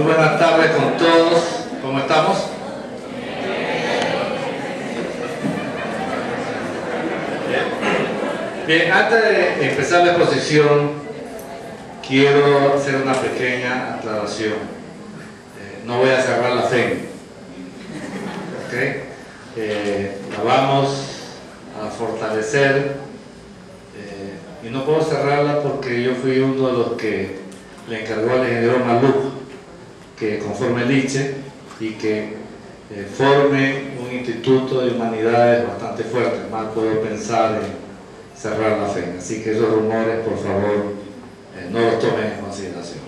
Muy buenas tardes con todos. ¿Cómo estamos? Bien, antes de empezar la exposición, quiero hacer una pequeña aclaración. No voy a cerrar la FEM. ¿Okay? La vamos a fortalecer y no puedo cerrarla porque yo fui uno de los que le encargó al ingeniero Malú que conforme el ICH y que forme un instituto de humanidades bastante fuerte. Mal puedo pensar en cerrar la FEM, así que esos rumores, por favor, no los tomen en consideración.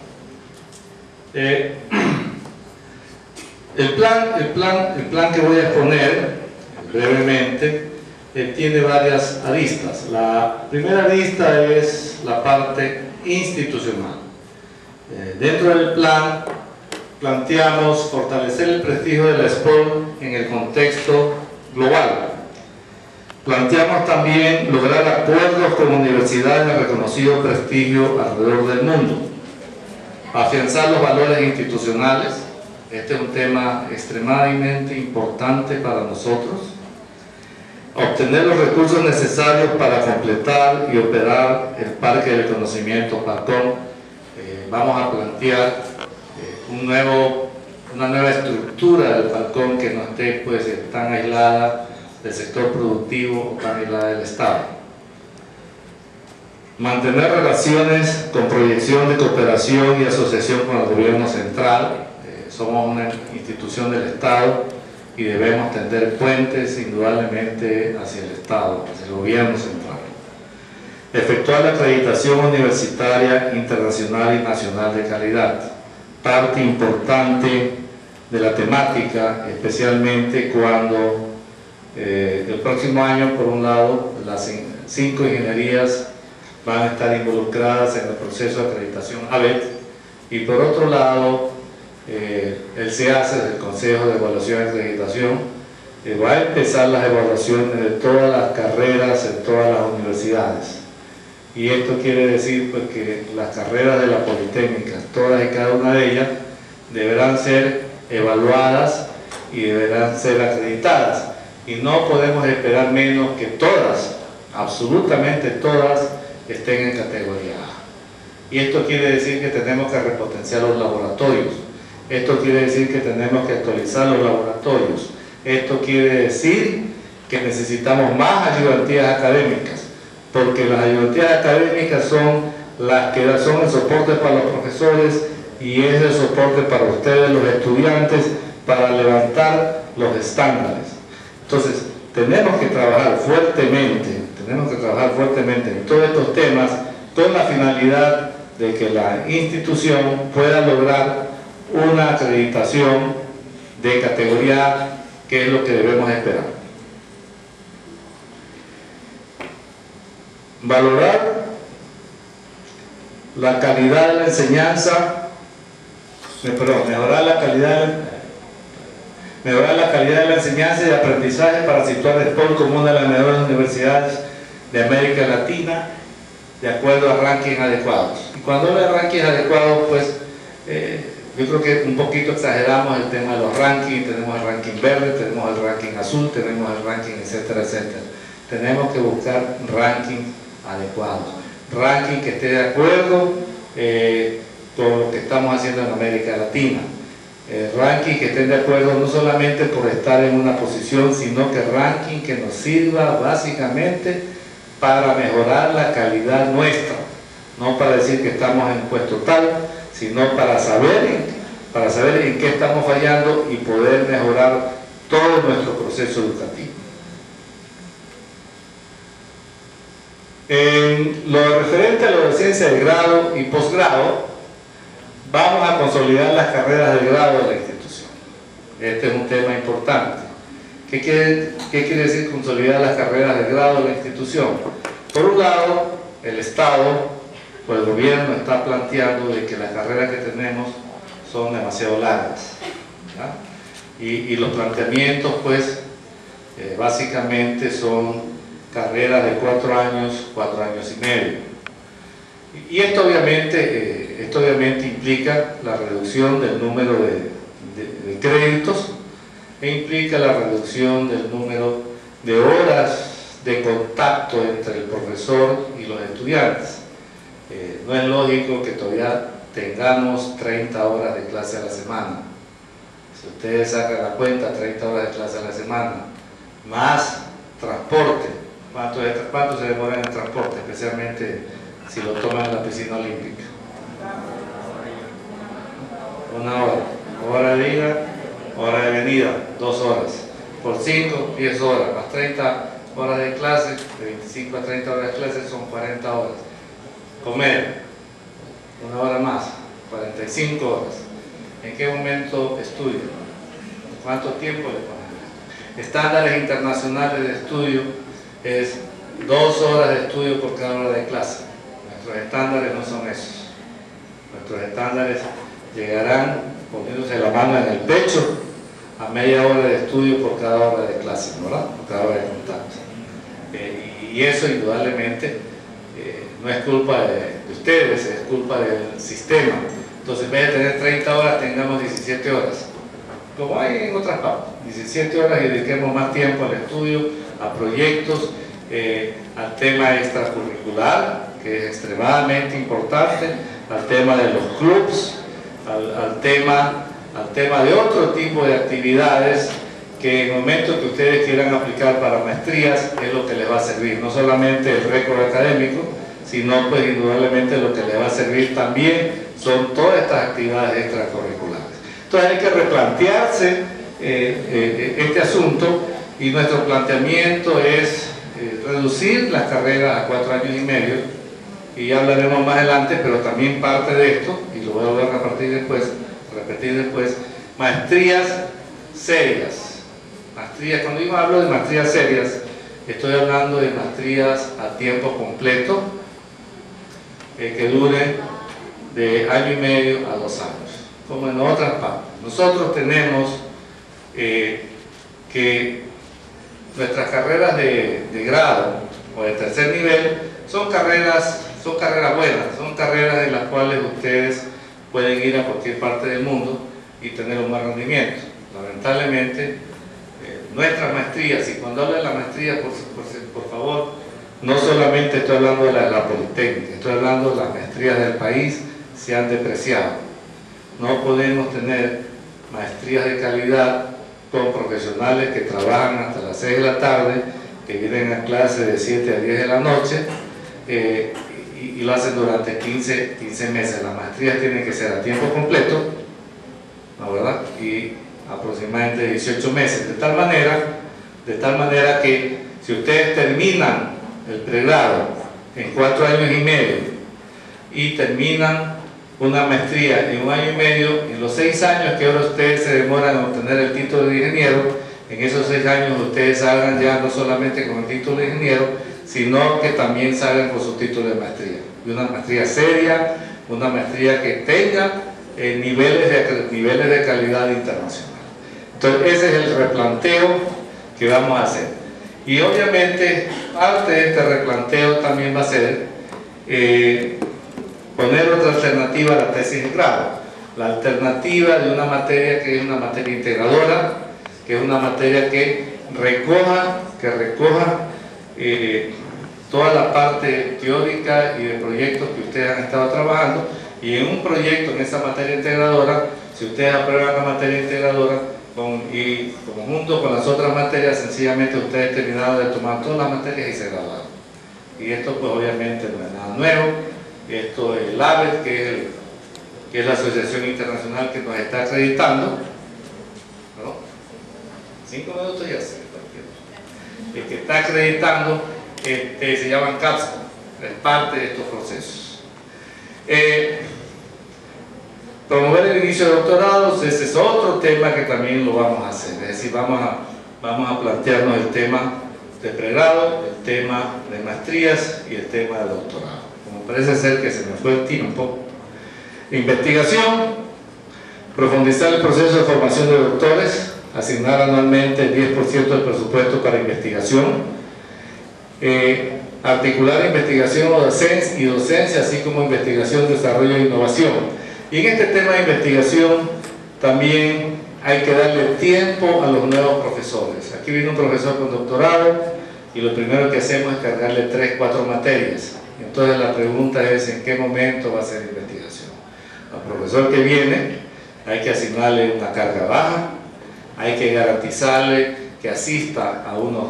El plan que voy a exponer brevemente tiene varias aristas. La primera arista es la parte institucional. Dentro del plan planteamos fortalecer el prestigio de la ESPOL en el contexto global. Planteamos también lograr acuerdos con universidades de reconocido prestigio alrededor del mundo. Afianzar los valores institucionales. Este es un tema extremadamente importante para nosotros. Obtener los recursos necesarios para completar y operar el Parque del Conocimiento, PARCON. Vamos a plantear una nueva estructura del PARCON que no esté pues tan aislada del sector productivo o tan aislada del Estado. Mantener relaciones con proyección de cooperación y asociación con el gobierno central. Somos una institución del Estado y debemos tender puentes indudablemente hacia el Estado, hacia el gobierno central. Efectuar la acreditación universitaria internacional y nacional de calidad, parte importante de la temática, especialmente cuando el próximo año, por un lado, las 5 ingenierías van a estar involucradas en el proceso de acreditación ABET, y por otro lado, el CACES, el Consejo de Evaluación y Acreditación, va a empezar las evaluaciones de todas las carreras en todas las universidades. Y esto quiere decir pues, que las carreras de la Politécnica, todas y cada una de ellas, deberán ser evaluadas y deberán ser acreditadas. Y no podemos esperar menos que todas, absolutamente todas, estén en categoría A. Y esto quiere decir que tenemos que repotenciar los laboratorios. Esto quiere decir que tenemos que actualizar los laboratorios. Esto quiere decir que necesitamos más ayudantías académicas, porque las ayudantías académicas son las que son el soporte para los profesores y es el soporte para ustedes, los estudiantes, para levantar los estándares. Entonces, tenemos que trabajar fuertemente en todos estos temas con la finalidad de que la institución pueda lograr una acreditación de categoría A, que es lo que debemos esperar. Valorar la calidad de la enseñanza, mejorar la calidad de la enseñanza y de aprendizaje para situar a ESPOL como una de las mejores universidades de América Latina, de acuerdo a rankings adecuados. Y cuando hablo de rankings adecuados, pues yo creo que un poquito exageramos el tema de los rankings. Tenemos el ranking verde, tenemos el ranking azul, tenemos el ranking, etcétera, etcétera. Tenemos que buscar rankings adecuados, rankings que esté de acuerdo con lo que estamos haciendo en América Latina, rankings que estén de acuerdo no solamente por estar en una posición, sino que rankings que nos sirva básicamente para mejorar la calidad nuestra, no para decir que estamos en puesto tal, sino para saber en qué estamos fallando y poder mejorar todo nuestro proceso educativo. En lo referente a la docencia de grado y posgrado, vamos a consolidar las carreras de grado de la institución. Este es un tema importante. ¿Qué quiere decir consolidar las carreras de grado de la institución? Por un lado, el Estado, pues el gobierno está planteando de que las carreras que tenemos son demasiado largas, ¿verdad? Y los planteamientos pues básicamente son carreras de 4 años, 4 años y medio, y esto obviamente Esto obviamente implica la reducción del número de créditos e implica la reducción del número de horas de contacto entre el profesor y los estudiantes. No es lógico que todavía tengamos 30 horas de clase a la semana. Si ustedes sacan la cuenta, 30 horas de clase a la semana, más transporte. ¿Cuánto se demora en el transporte? Especialmente si lo toman en la piscina olímpica. Una hora. Hora de ida, hora de venida, 2 horas. Por 5, 10 horas. Más 30 horas de clase, de 25 a 30 horas de clase son 40 horas. Comer, 1 hora más, 45 horas. ¿En qué momento estudio? ¿Cuánto tiempo le ponemos? Estándares internacionales de estudio es 2 horas de estudio por cada hora de clase. Nuestros estándares no son esos. Nuestros estándares llegarán poniéndose la mano en el pecho a media hora de estudio por cada hora de clase, ¿verdad? Por cada hora de contacto. Y eso indudablemente no es culpa de ustedes, es culpa del sistema. Entonces, en vez de tener 30 horas, tengamos 17 horas. Como hay en otras partes, 17 horas y dediquemos más tiempo al estudio, a proyectos, al tema extracurricular, que es extremadamente importante, al tema de los clubs, al tema de otro tipo de actividades que en el momento que ustedes quieran aplicar para maestrías es lo que les va a servir, no solamente el récord académico, sino pues indudablemente lo que les va a servir también son todas estas actividades extracurriculares. Entonces hay que replantearse este asunto, y nuestro planteamiento es reducir las carreras a 4 años y medio, y ya hablaremos más adelante, pero también parte de esto, y lo voy a volver a repetir después, maestrías serias. Maestrías, cuando yo hablo de maestrías serias, estoy hablando de maestrías a tiempo completo que duren de 1 año y medio a 2 años, como en otras partes. Nosotros tenemos que nuestras carreras de grado o de tercer nivel son carreras buenas, son carreras en las cuales ustedes pueden ir a cualquier parte del mundo y tener un buen rendimiento. Lamentablemente, nuestras maestrías, y cuando hablo de la maestría, por favor, no solamente estoy hablando de la Politécnica, estoy hablando de las maestrías del país, se han depreciado. No podemos tener maestrías de calidad con profesionales que trabajan hasta las 6 de la tarde, que vienen a clase de 7 a 10 de la noche, y lo hacen durante 15 meses. Las maestrías tienen que ser a tiempo completo, ¿no, verdad? Y aproximadamente 18 meses, de tal manera que si ustedes terminan el pregrado en 4 años y medio y terminan una maestría en 1 año y medio, en los 6 años que ahora ustedes se demoran a obtener el título de ingeniero, en esos 6 años ustedes salgan ya no solamente con el título de ingeniero, sino que también salgan con su título de maestría. Y una maestría seria, una maestría que tenga niveles de calidad internacional. Entonces ese es el replanteo que vamos a hacer. Y obviamente parte de este replanteo también va a ser poner otra alternativa a la tesis de grado, la alternativa de una materia que es una materia integradora, que es una materia que recoja toda la parte teórica y de proyectos que ustedes han estado trabajando, y en un proyecto en esa materia integradora, si ustedes aprueban la materia integradora y junto con las otras materias, sencillamente ustedes terminaron de tomar todas las materias y se graduaron. Y esto pues obviamente no es nada nuevo. Esto es el ABET, que es la asociación internacional que nos está acreditando, ¿no? 5 minutos ya se el que está acreditando, se llaman CASPO, es parte de estos procesos. Promover el inicio de doctorados, ese es otro tema que también lo vamos a hacer, es decir, vamos a plantearnos el tema de pregrado, el tema de maestrías y el tema de doctorado. Como parece ser que se me fue el tiempo. Investigación, profundizar el proceso de formación de doctores, asignar anualmente el 10% del presupuesto para investigación, articular investigación y docencia, así como investigación, desarrollo e innovación. Y en este tema de investigación también hay que darle tiempo a los nuevos profesores. Aquí viene un profesor con doctorado y lo primero que hacemos es cargarle 3 o 4 materias. Entonces la pregunta es, ¿en qué momento va a ser investigación? Al profesor que viene hay que asignarle una carga baja, hay que garantizarle que asista a unos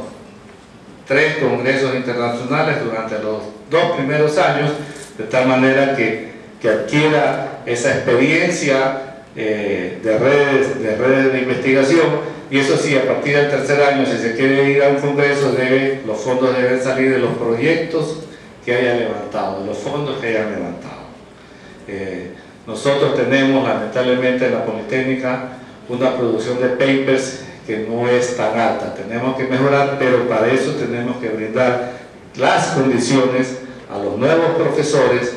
3 congresos internacionales durante los 2 primeros años, de tal manera que adquiera esa experiencia de redes de investigación. Y eso sí, a partir del tercer año, si se quiere ir a un congreso, los fondos deben salir de los proyectos que hayan levantado, de los fondos que hayan levantado. Nosotros tenemos, lamentablemente, en la Politécnica una producción de papers que no es tan alta. Tenemos que mejorar, pero para eso tenemos que brindar las condiciones a los nuevos profesores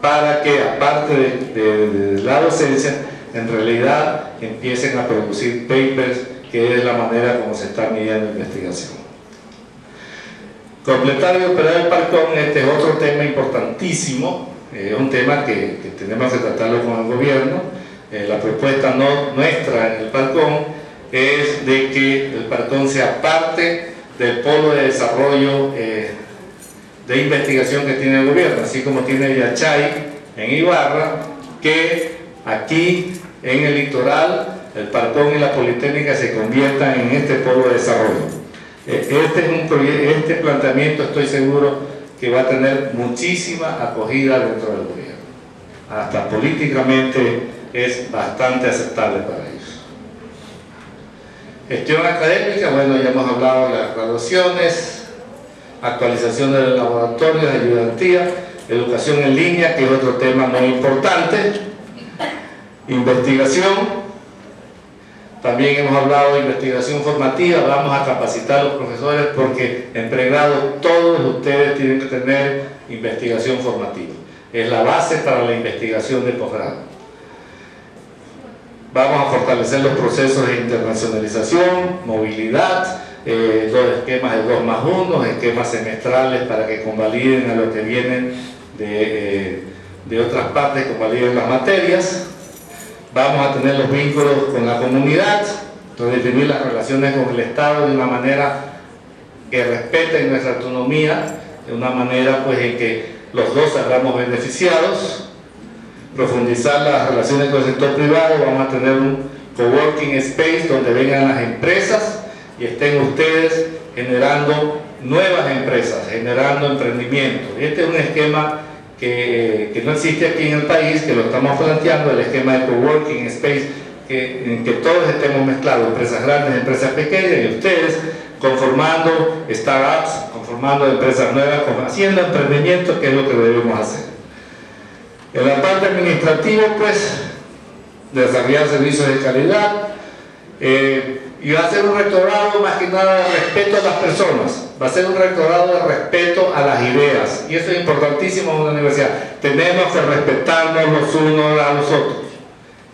para que, aparte de la docencia, en realidad empiecen a producir papers, que es la manera como se está midiendo la investigación. Completar y operar el PARCON, este es otro tema importantísimo, es un tema que tenemos que tratarlo con el gobierno. La propuesta nuestra en el PARCON es de que el PARCON sea parte del polo de desarrollo de investigación que tiene el gobierno, así como tiene Yachay en Ibarra, que aquí en el litoral el PARCON y la Politécnica se conviertan en este polo de desarrollo. Este planteamiento estoy seguro que va a tener muchísima acogida dentro del gobierno. Hasta políticamente es bastante aceptable para ellos. Gestión académica, bueno, ya hemos hablado de las graduaciones, actualización de los laboratorios, de ayudantía, educación en línea, que es otro tema muy importante. Investigación, también hemos hablado de investigación formativa. Vamos a capacitar a los profesores porque en pregrado todos ustedes tienen que tener investigación formativa, es la base para la investigación de posgrado. Vamos a fortalecer los procesos de internacionalización, movilidad, los esquemas de 2+1, esquemas semestrales para que convaliden a los que vienen de otras partes, convaliden las materias. Vamos a tener los vínculos con la comunidad, redefinir las relaciones con el Estado de una manera que respete nuestra autonomía, de una manera pues en que los dos salgamos beneficiados. Profundizar las relaciones con el sector privado. Vamos a tener un coworking space donde vengan las empresas y estén ustedes generando nuevas empresas, generando emprendimiento. Este es un esquema que no existe aquí en el país, que lo estamos planteando, el esquema de coworking space, en que todos estemos mezclados, empresas grandes, empresas pequeñas, y ustedes conformando startups, conformando empresas nuevas, haciendo emprendimiento, que es lo que debemos hacer. En la parte administrativa, pues, desarrollar servicios de calidad, y va a ser un rectorado más que nada de respeto a las personas, va a ser un rectorado de respeto a las ideas, y eso es importantísimo en una universidad. Tenemos que respetarnos los unos a los otros,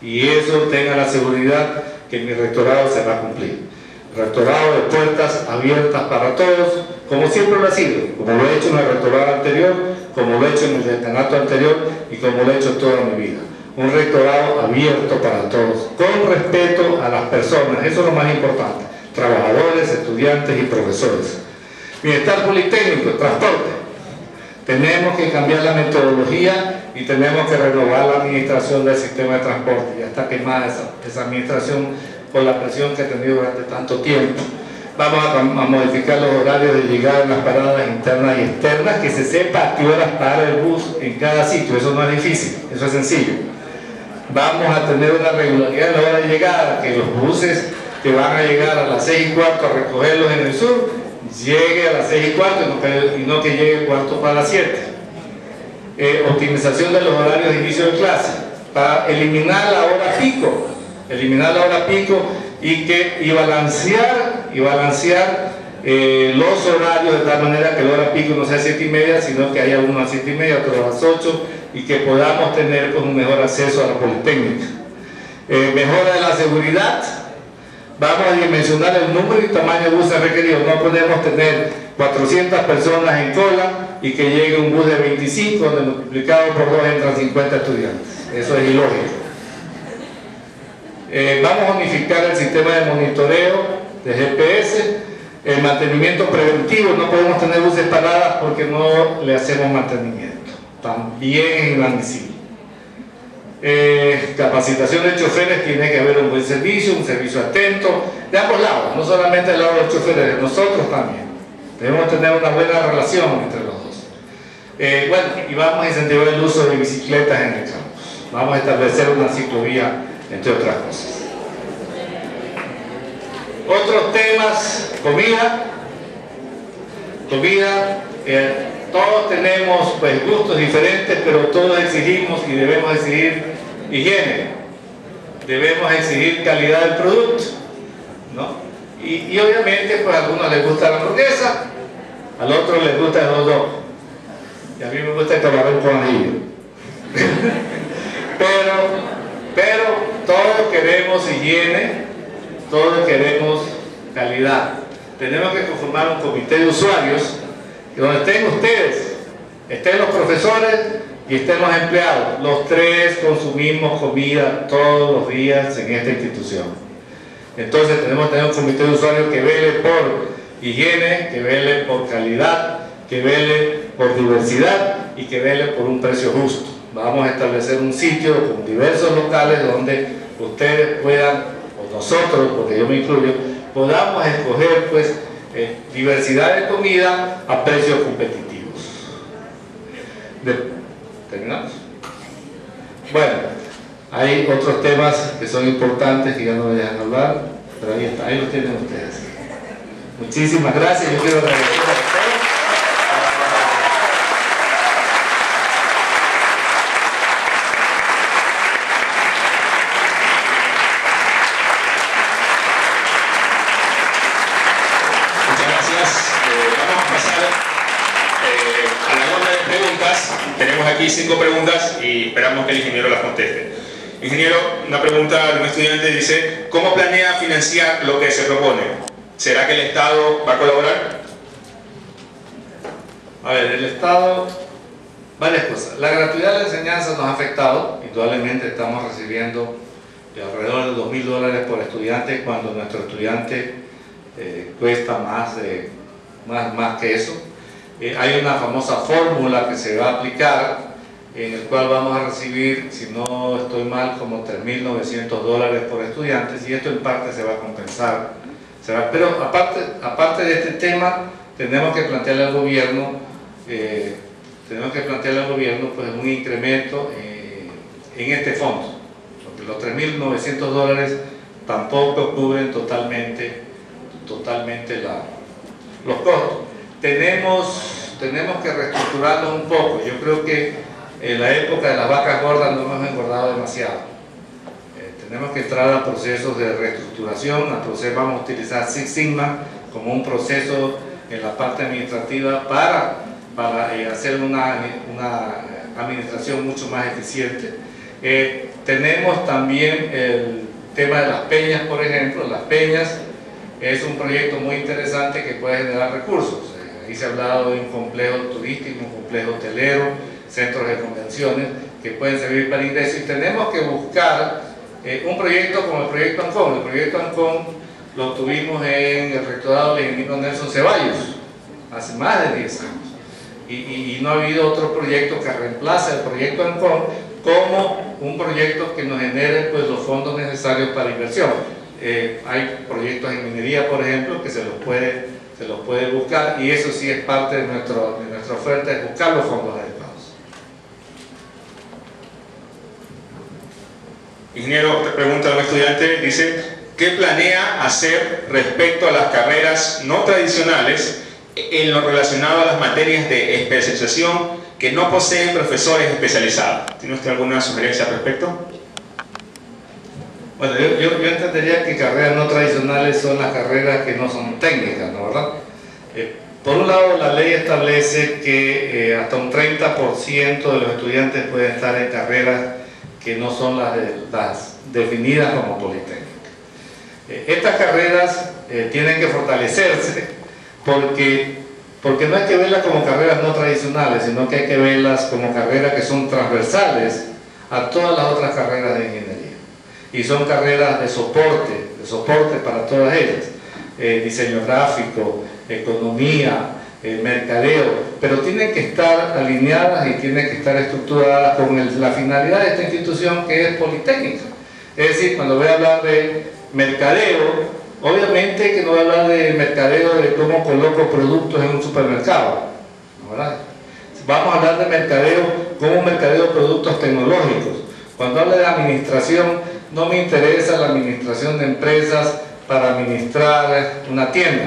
y eso tenga la seguridad que mi rectorado se va a cumplir. Rectorado de puertas abiertas para todos, como siempre lo ha sido, como lo he hecho en el rectorado anterior, como lo he hecho en el decanato anterior y como lo he hecho toda mi vida. Un rectorado abierto para todos, con respeto a las personas, eso es lo más importante, trabajadores, estudiantes y profesores. Bienestar politécnico, transporte. Tenemos que cambiar la metodología y tenemos que renovar la administración del sistema de transporte. Ya está quemada esa administración con la presión que ha tenido durante tanto tiempo. Vamos a modificar los horarios de llegada en las paradas internas y externas, que se sepa a qué horas para el bus en cada sitio. Eso no es difícil, eso es sencillo. Vamos a tener una regularidad en la hora de llegada, que los buses que van a llegar a las 6:15 a recogerlos en el sur, llegue a las 6:15 y no que llegue 7:15. Optimización de los horarios de inicio de clase, para eliminar la hora pico y balancear los horarios de tal manera que la hora pico no sea 7:30, sino que haya uno a 7:30, otro a las 8, y que podamos tener un mejor acceso a la Politécnica. Mejora de la seguridad, vamos a dimensionar el número y tamaño de buses requeridos. No podemos tener 400 personas en cola y que llegue un bus de 25 donde multiplicado por 2 entran 50 estudiantes. Eso es ilógico. Vamos a unificar el sistema de monitoreo de GPS, el mantenimiento preventivo. No podemos tener buses paradas porque no le hacemos mantenimiento, también es inadmisible. Capacitación de choferes, tiene que haber un buen servicio, un servicio atento de ambos lados, no solamente del lado de los choferes, de nosotros también debemos tener una buena relación entre los dos. Bueno, y vamos a incentivar el uso de bicicletas en el campus, vamos a establecer una ciclovía, entre otras cosas. Otros temas, comida, todos tenemos pues gustos diferentes, pero todos exigimos y debemos exigir higiene, debemos exigir calidad del producto, ¿no? Y obviamente pues a algunos les gusta la hamburguesa, al otro les gusta el hot dog, y a mí me gusta el camarón con anillo. pero todos queremos higiene, todos queremos calidad. Tenemos que conformar un comité de usuarios donde estén ustedes, estén los profesores y estén los empleados. Los tres consumimos comida todos los días en esta institución. Entonces tenemos que tener un comité de usuarios que vele por higiene, que vele por calidad, que vele por diversidad y que vele por un precio justo. Vamos a establecer un sitio con diversos locales donde ustedes puedan, o nosotros, porque yo me incluyo, podamos escoger pues diversidad de comida a precios competitivos. ¿Terminamos? Bueno, hay otros temas que son importantes que ya no me dejan hablar, pero ahí está, ahí los tienen ustedes. Muchísimas gracias, yo quiero agradecer. Cinco preguntas y esperamos que el ingeniero las conteste. Ingeniero, una pregunta de un estudiante dice: ¿cómo planea financiar lo que se propone? ¿Será que el Estado va a colaborar? A ver, el Estado, varias cosas. La gratuidad de la enseñanza nos ha afectado, indudablemente estamos recibiendo de alrededor de $2.000 por estudiante cuando nuestro estudiante cuesta más que eso. Hay una famosa fórmula que se va a aplicar, en el cual vamos a recibir, si no estoy mal, como $3.900 por estudiantes, y esto en parte se va a compensar. Pero aparte de este tema, tenemos que plantearle al gobierno, pues, un incremento en este fondo, porque los $3.900 tampoco cubren totalmente los costos. Tenemos que reestructurarlo un poco. Yo creo que en la época de las vacas gordas no hemos engordado demasiado. Tenemos que entrar a procesos de reestructuración, vamos a utilizar Six Sigma como un proceso en la parte administrativa para hacer una administración mucho más eficiente. Tenemos también el tema de las peñas, por ejemplo. Las peñas es un proyecto muy interesante que puede generar recursos. Ahí se ha hablado de un complejo turístico, un complejo hotelero, centros de convenciones que pueden servir para ingresos, y tenemos que buscar un proyecto como el proyecto ANCON. El proyecto ANCON lo tuvimos en el rectorado del ingeniero Nelson Ceballos hace más de 10 años y no ha habido otro proyecto que reemplace el proyecto ANCON como un proyecto que nos genere pues los fondos necesarios para inversión. Hay proyectos en minería, por ejemplo, que se los puede buscar, y eso sí es parte de, nuestra oferta, es buscar los fondos adecuados. Ingeniero, te pregunta a un estudiante, dice: ¿qué planea hacer respecto a las carreras no tradicionales en lo relacionado a las materias de especialización que no poseen profesores especializados? ¿Tiene usted alguna sugerencia al respecto? Bueno, yo entendería que carreras no tradicionales son las carreras que no son técnicas, ¿no? ¿Verdad? Por un lado, la ley establece que hasta un 30% de los estudiantes pueden estar en carreras que no son las definidas como politécnicas. Estas carreras tienen que fortalecerse porque no hay que verlas como carreras no tradicionales, sino que hay que verlas como carreras que son transversales a todas las otras carreras de ingeniería. Y son carreras de soporte para todas ellas. Diseño gráfico, economía, mercadeo, pero tienen que estar alineadas y tienen que estar estructuradas con la finalidad de esta institución, que es politécnica. Es decir, cuando voy a hablar de mercadeo, obviamente que no voy a hablar de mercadeo de cómo coloco productos en un supermercado, ¿verdad? Vamos a hablar de mercadeo, cómo mercadeo productos tecnológicos. Cuando hablo de administración, no me interesa la administración de empresas para administrar una tienda,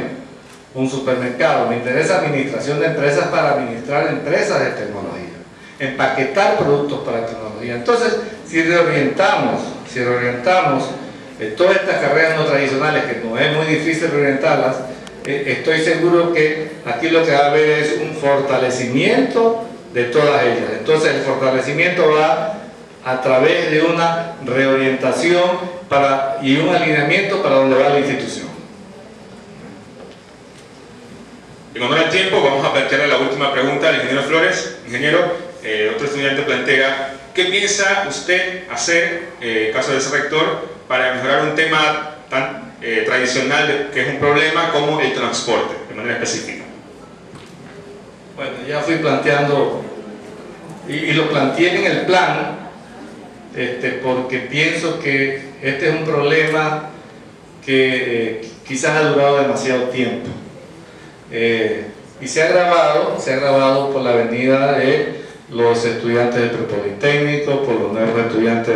un supermercado. Me interesa administración de empresas para administrar empresas de tecnología, empaquetar productos para tecnología. Entonces, si reorientamos todas estas carreras no tradicionales, que no es muy difícil reorientarlas, estoy seguro que aquí lo que va a haber es un fortalecimiento de todas ellas. Entonces, el fortalecimiento va a través de una reorientación y un alineamiento para donde va la institución. En honor al tiempo, vamos a plantearle la última pregunta al ingeniero Flores. Ingeniero, otro estudiante plantea, ¿qué piensa usted hacer, en caso de ser rector, para mejorar un tema tan tradicional, que es un problema como el transporte, de manera específica? Bueno, ya fui planteando, y lo planteé en el plan, porque pienso que este es un problema que quizás ha durado demasiado tiempo y se ha agravado por la venida de los estudiantes del prepolitécnico, por los nuevos estudiantes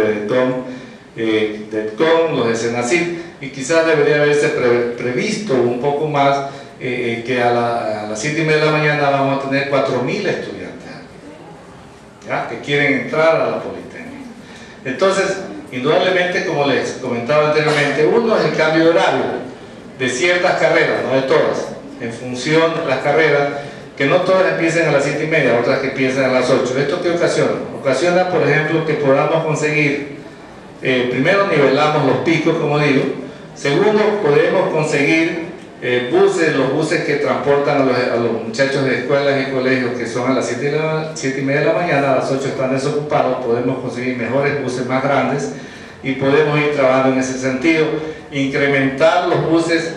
de TECOM, los de Senacid, y quizás debería haberse previsto un poco más que a las 7:30 de la mañana vamos a tener 4000 estudiantes, ¿ya?, que quieren entrar a la política. Entonces, indudablemente, como les comentaba anteriormente, uno es el cambio de horario de ciertas carreras, no de todas, en función de las carreras, que no todas empiecen a las 7:30, otras que empiezan a las 8. ¿Esto qué ocasiona? Ocasiona, por ejemplo, que podamos conseguir, primero nivelamos los picos, como digo, segundo podemos conseguir los buses que transportan a los muchachos de escuelas y colegios, que son a las 7:30 de la mañana, a las 8 están desocupados. Podemos conseguir mejores buses, más grandes, y podemos ir trabajando en ese sentido, incrementar los buses.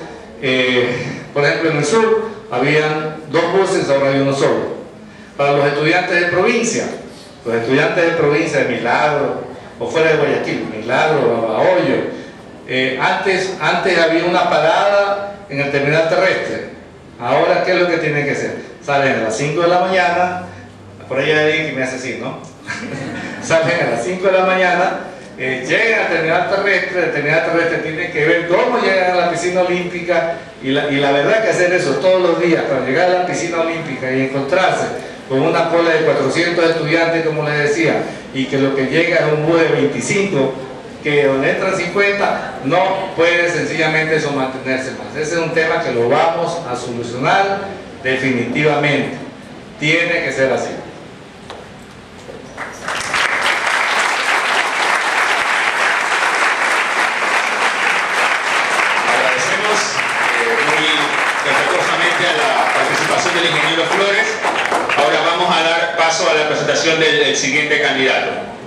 Por ejemplo, en el sur habían 2 buses, ahora hay uno solo. Para los estudiantes de provincia, de Milagro, o fuera de Guayaquil, Milagro, Babahoyo, antes había una parada en el terminal terrestre. Ahora, ¿qué es lo que tienen que hacer? Salen a las 5 de la mañana, por ahí hay alguien que me hace así, ¿no? Salen a las 5 de la mañana, llegan al terminal terrestre. El terminal terrestre tiene que ver cómo llegan a la piscina olímpica, y la verdad que hacer eso todos los días para llegar a la piscina olímpica y encontrarse con una cola de 400 estudiantes, como les decía, y que lo que llega es un bus de 25, que donde entran 50, no puede sencillamente eso mantenerse más. Ese es un tema que lo vamos a solucionar definitivamente. Tiene que ser así. Agradecemos muy respetuosamente a la participación del ingeniero Flores. Ahora vamos a dar paso a la presentación del siguiente candidato.